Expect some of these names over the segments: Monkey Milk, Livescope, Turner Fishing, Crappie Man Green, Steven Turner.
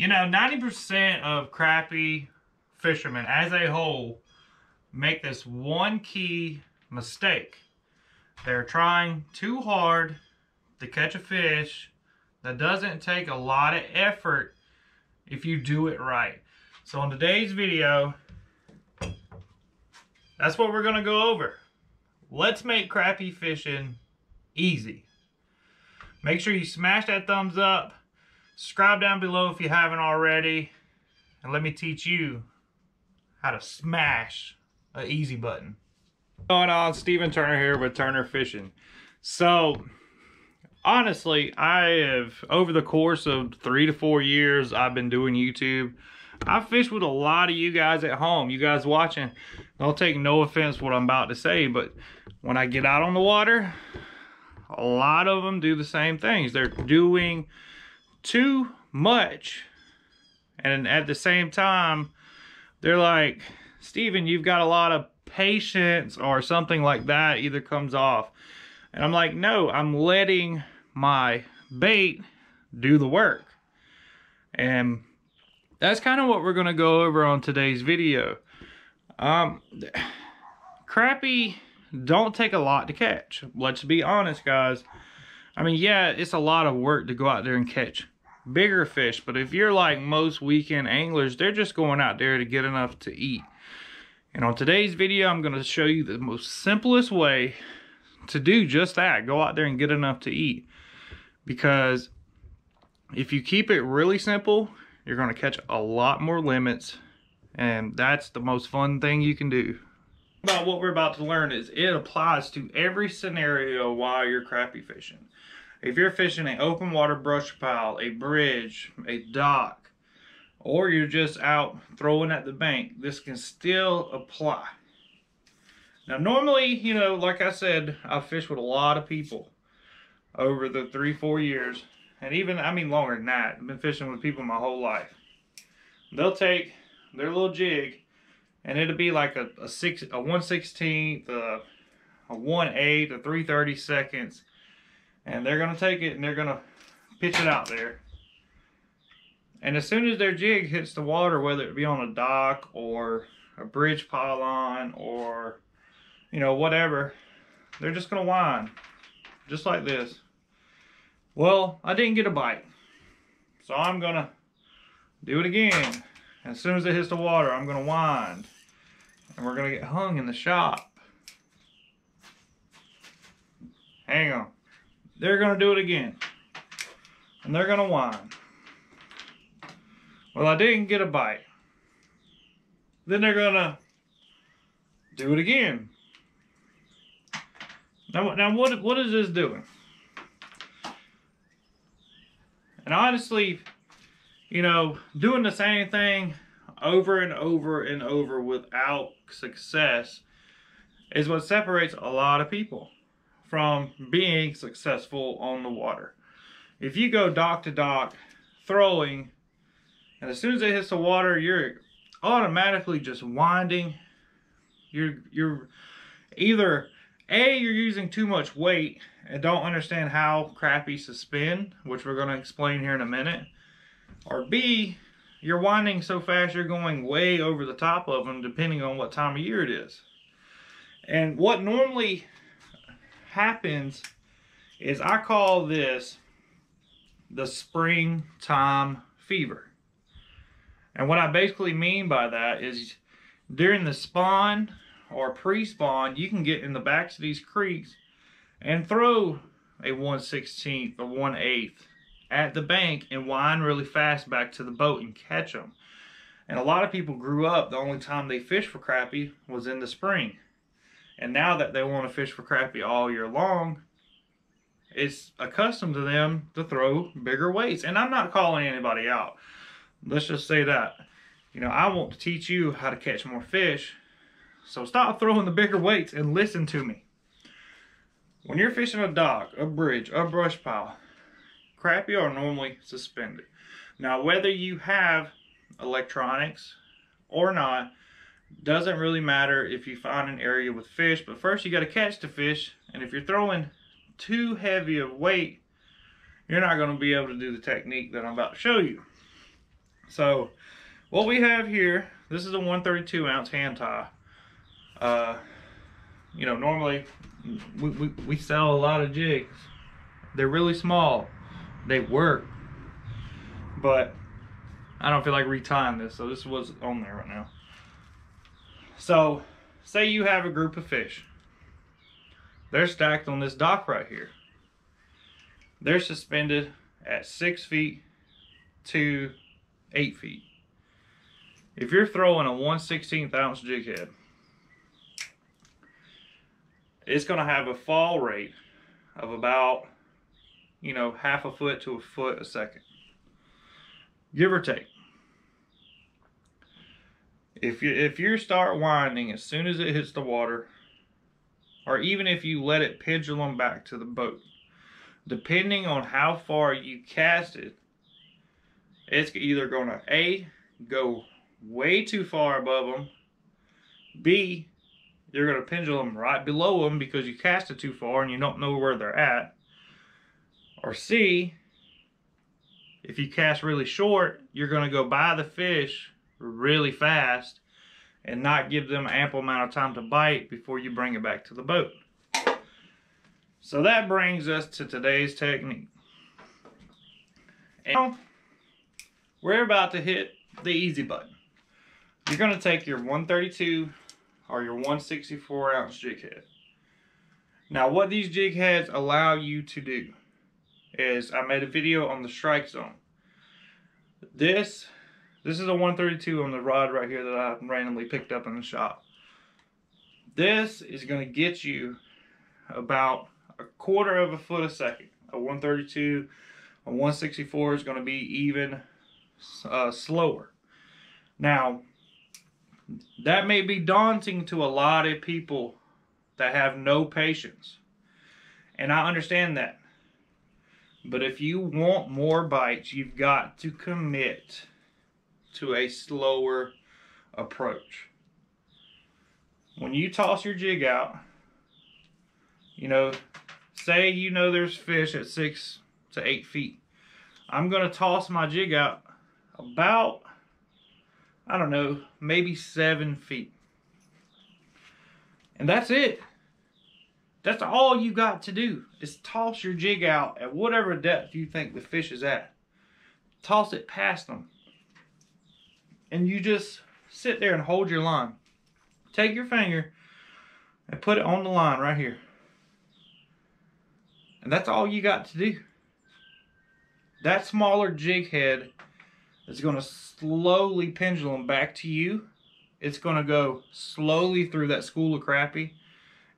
You know, 90% of crappie fishermen as a whole make this one key mistake. They're trying too hard to catch a fish that doesn't take a lot of effort if you do it right. So on today's video, that's what we're gonna go over. Let's make crappie fishing easy. Make sure you smash that thumbs up, subscribe down below if you haven't already, and let me teach you how to smash an easy button. What's going on? Steven Turner here with Turner Fishing. So honestly, I have, over the course of 3 to 4 years I've been doing YouTube, I fish with a lot of you guys at home. You guys watching, don't take no offense what I'm about to say, but when I get out on the water, a lot of them do the same things. They're doing too much, and at the same time they're like, Steven, you've got a lot of patience, or something like that either comes off. And I'm like, no, I'm letting my bait do the work. And that's kind of what we're going to go over on today's video. Crappie don't take a lot to catch. Let's be honest, guys. I mean, yeah, it's a lot of work to go out there and catch bigger fish. But if you're like most weekend anglers, they're just going out there to get enough to eat. And on today's video, I'm going to show you the most simplest way to do just that. Go out there and get enough to eat, because if you keep it really simple, you're going to catch a lot more limits, and that's the most fun thing you can do. About what we're about to learn is it applies to every scenario while you're crappie fishing. If you're fishing an open water brush pile, a bridge, a dock, or you're just out throwing at the bank, this can still apply. Now, normally, you know, like I said, I've fished with a lot of people over the 3, 4 years. And even, I mean, longer than that. I've been fishing with people my whole life. They'll take their little jig, and it'll be like a 1/16, a 1/8, a 3/32. And they're going to take it, and they're going to pitch it out there. And as soon as their jig hits the water, whether it be on a dock or a bridge pylon or, you know, whatever, they're just going to whine, just like this. Well, I didn't get a bite, so I'm going to do it again. As soon as it hits the water, I'm going to wind, and we're going to get hung in the shop. Hang on. They're going to do it again, and they're going to wind. Well, I didn't get a bite. Then they're going to do it again. Now what is this doing? And honestly, you know, doing the same thing over and over and over without success is what separates a lot of people from being successful on the water. If you go dock to dock throwing, and as soon as it hits the water, you're automatically just winding. You're either A, you're using too much weight and don't understand how crappie suspend, which we're going to explain here in a minute. Or B, you're winding so fast you're going way over the top of them, depending on what time of year it is. And what normally happens is I call this the springtime fever. And what I basically mean by that is during the spawn or pre-spawn, you can get in the backs of these creeks and throw a 1/16, a 1/8 at the bank and wind really fast back to the boat and catch them. And a lot of people grew up, the only time they fished for crappie was in the spring. And now that they want to fish for crappie all year long, it's accustomed to them to throw bigger weights. And I'm not calling anybody out. Let's just say that, you know, I want to teach you how to catch more fish. So stop throwing the bigger weights and listen to me. When you're fishing a dock, a bridge, a brush pile, crappie are normally suspended. Now, whether you have electronics or not, doesn't really matter if you find an area with fish, but first you got to catch the fish. And if you're throwing too heavy of weight, you're not going to be able to do the technique that I'm about to show you. So what we have here, this is a 132 ounce hand tie. You know, normally we sell a lot of jigs. They're really small, they work, but I don't feel like retying this, so this is what's on there right now. So say you have a group of fish. They're stacked on this dock right here. They're suspended at 6 feet to 8 feet. If you're throwing a 1/16 ounce jig head, it's going to have a fall rate of about, you know, half a foot to a foot a second, give or take. If you start winding as soon as it hits the water, or even if you let it pendulum back to the boat, depending on how far you cast it, it's either going to A, go way too far above them, B, you're going to pendulum right below them because you cast it too far and you don't know where they're at, or C, if you cast really short, you're going to go by the fish really fast and not give them ample amount of time to bite before you bring it back to the boat. So that brings us to today's technique. And now we're about to hit the easy button. You're going to take your 132 or your 164 ounce jig head. Now what these jig heads allow you to do is, I made a video on the strike zone. This is a 132 on the rod right here that I randomly picked up in the shop. This is going to get you about a quarter of a foot a second. A 132, a 164 is going to be even slower. Now, that may be daunting to a lot of people that have no patience. And I understand that. But if you want more bites, you've got to commit to a slower approach. When you toss your jig out, you know, say you know there's fish at 6 to 8 feet. I'm going to toss my jig out about, I don't know, maybe 7 feet. And that's it. That's all you got to do is toss your jig out at whatever depth you think the fish is at. Toss it past them. And you just sit there and hold your line. Take your finger and put it on the line right here. And that's all you got to do. That smaller jig head is going to slowly pendulum back to you. It's going to go slowly through that school of crappie.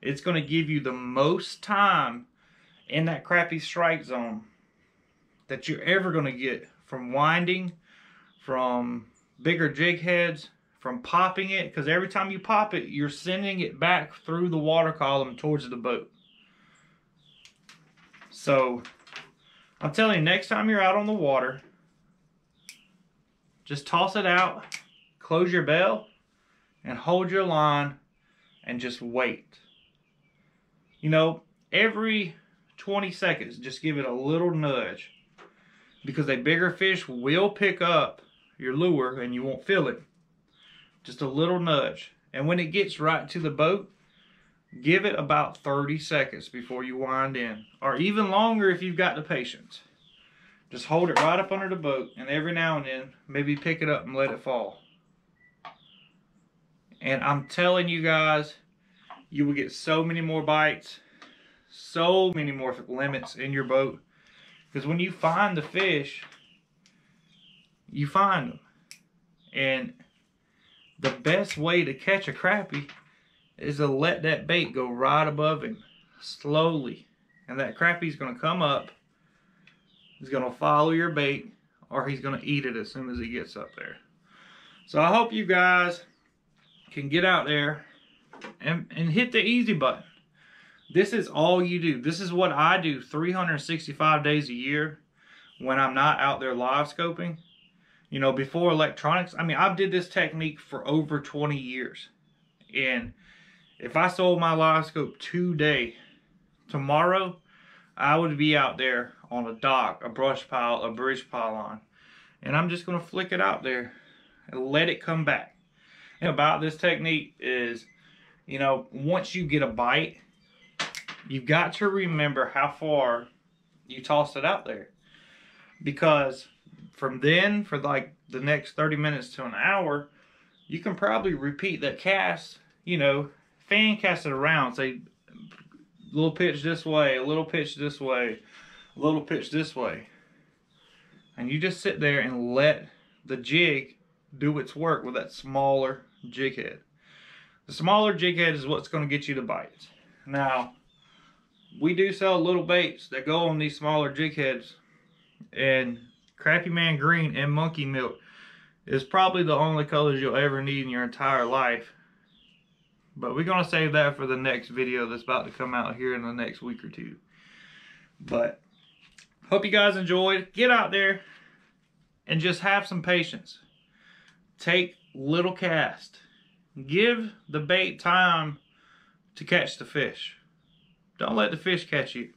It's going to give you the most time in that crappie strike zone that you're ever going to get from winding, from bigger jig heads, from popping it, because every time you pop it, you're sending it back through the water column towards the boat. So I'm telling you, next time you're out on the water, just toss it out, close your bell, and hold your line, and just wait. You know, every 20 seconds, just give it a little nudge, because a bigger fish will pick up your lure and you won't feel it. Just a little nudge, and when it gets right to the boat, give it about 30 seconds before you wind in, or even longer if you've got the patience. Just hold it right up under the boat, and every now and then maybe pick it up and let it fall. And I'm telling you guys, you will get so many more bites, so many more limits in your boat, because when you find the fish, you find them. And the best way to catch a crappie is to let that bait go right above him slowly, and that crappie's going to come up, he's going to follow your bait, or he's going to eat it as soon as he gets up there. So I hope you guys can get out there and hit the easy button. This is all you do. This is what I do 365 days a year when I'm not out there live scoping. You know, before electronics, I mean, I've did this technique for over 20 years. And if I sold my Livescope today, tomorrow, I would be out there on a dock, a brush pile, a bridge pylon, and I'm just going to flick it out there and let it come back. And about this technique is, you know, once you get a bite, you've got to remember how far you tossed it out there, because from then, for like the next 30 minutes to an hour, you can probably repeat that cast, you know, fan cast it around, say a little pitch this way, a little pitch this way, a little pitch this way. And you just sit there and let the jig do its work with that smaller jig head. The smaller jig head is what's going to get you the bites. Now, we do sell little baits that go on these smaller jig heads, and Crappie Man Green and Monkey Milk is probably the only colors you'll ever need in your entire life. But we're going to save that for the next video that's about to come out here in the next week or two. But hope you guys enjoyed. Get out there and just have some patience. Take little casts. Give the bait time to catch the fish. Don't let the fish catch you.